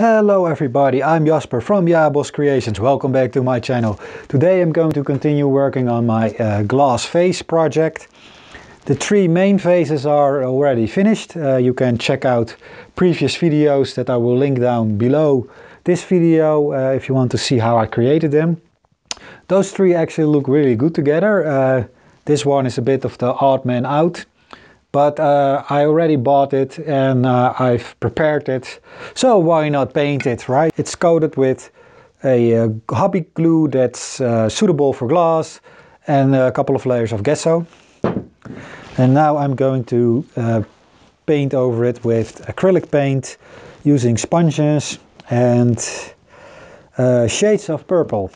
Hello everybody, I'm Jasper from JABOS Creations. Welcome back to my channel. Today I'm going to continue working on my glass vase project. The three main vases are already finished. You can check out previous videos that I will link down below this video if you want to see how I created them. Those three actually look really good together. This one is a bit of the odd man out. But I already bought it and I've prepared it, so why not paint it, right? It's coated with a hobby glue that's suitable for glass and a couple of layers of gesso. And now I'm going to paint over it with acrylic paint using sponges and shades of purple.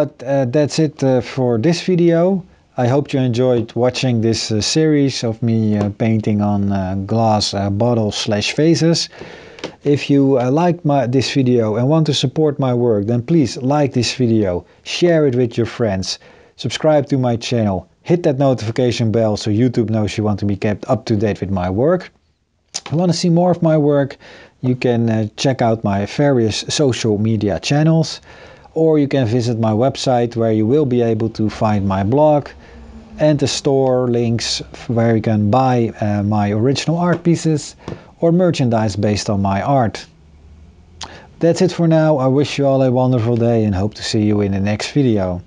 But that's it for this video. I hope you enjoyed watching this series of me painting on glass bottles / vases. If you liked this video and want to support my work, then please like this video, share it with your friends, subscribe to my channel, hit that notification bell so YouTube knows you want to be kept up to date with my work. If you want to see more of my work, you can check out my various social media channels, or you can visit my website where you will be able to find my blog and the store links where you can buy my original art pieces or merchandise based on my art. That's it for now. I wish you all a wonderful day and hope to see you in the next video.